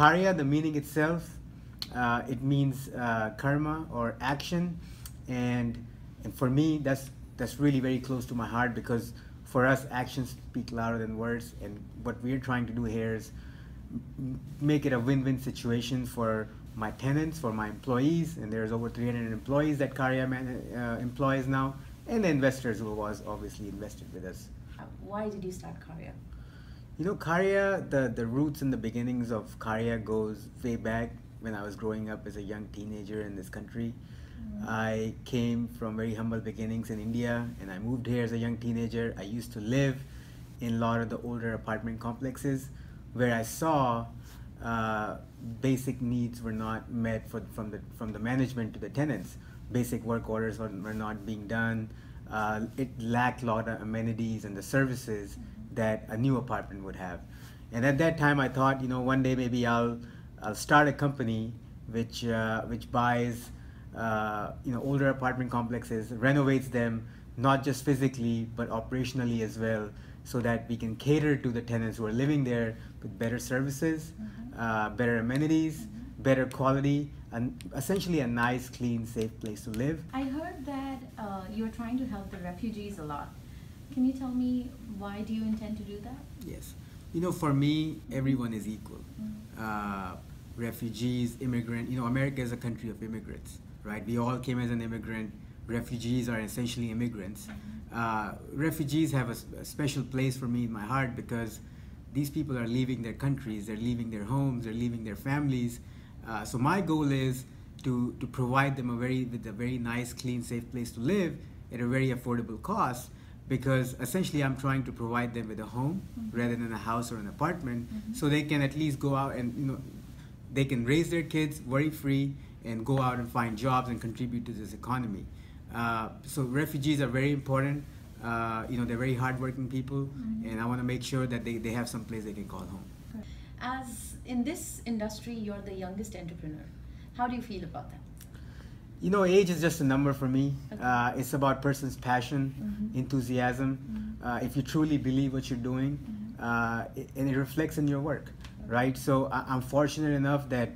Karya, the meaning itself, it means karma or action, and for me that's really very close to my heart, because for us actions speak louder than words, and what we're trying to do here is make it a win-win situation for my tenants, for my employees, and there's over 300 employees that Karya employs now, and the investors who was obviously invested with us. Why did you start Karya? You know, Karya, the roots and the beginnings of Karya goes way back when I was growing up as a young teenager in this country. I came from very humble beginnings in India, and I moved here as a young teenager. I used to live in a lot of the older apartment complexes where I saw basic needs were not met from the management to the tenants. Basic work orders were not being done. It lacked a lot of amenities and the services that a new apartment would have. And at that time I thought, you know, one day maybe I'll start a company which buys you know, older apartment complexes, renovates them, not just physically but operationally as well, so that we can cater to the tenants who are living there with better services, better amenities, better quality, and essentially a nice, clean, safe place to live. I heard that you're trying to help the refugees a lot. Can you tell me why do you intend to do that? Yes. You know, for me, everyone is equal. Refugees, immigrant, you know, America is a country of immigrants, right? We all came as an immigrant. Refugees are essentially immigrants. Refugees have a special place for me in my heart, because these people are leaving their countries, they're leaving their homes, they're leaving their families. So my goal is to provide them with a very nice, clean, safe place to live at a very affordable cost, because essentially I'm trying to provide them with a home rather than a house or an apartment, so they can at least go out and, you know, they can raise their kids worry-free and go out and find jobs and contribute to this economy. So refugees are very important. You know, they're very hardworking people, and I want to make sure that they have some place they can call home. As in this industry, you're the youngest entrepreneur. How do you feel about that? You know, age is just a number for me. Okay. It's about person's passion, enthusiasm. If you truly believe what you're doing, and it reflects in your work, right? So I'm fortunate enough that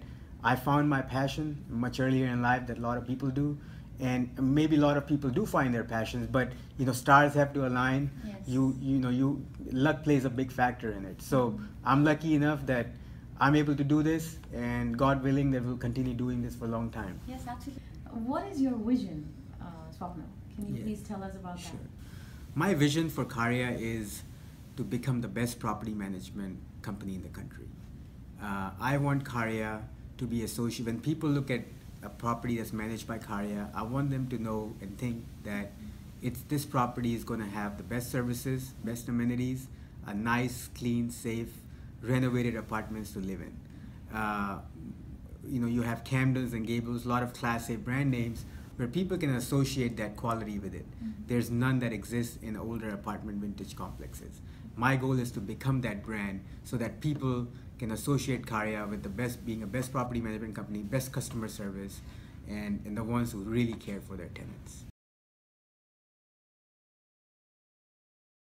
I found my passion much earlier in life than a lot of people do. And maybe a lot of people do find their passions, but you know, stars have to align. Yes. You know, luck plays a big factor in it. So I'm lucky enough that I'm able to do this, and God willing, that we'll continue doing this for a long time. Yes, absolutely. What is your vision, Swapnil? Can you please tell us about that? My vision for Karya is to become the best property management company in the country. I want Karya to be associated. When people look at a property that's managed by Karya, I want them to know and think that this property is going to have the best services, best amenities, a nice, clean, safe, renovated apartments to live in. You know, you have Camden's and Gables, a lot of Class A brand names where people can associate that quality with it. There's none that exists in older apartment vintage complexes. My goal is to become that brand so that people can associate Karya with the best, being a best property management company, best customer service, and the ones who really care for their tenants.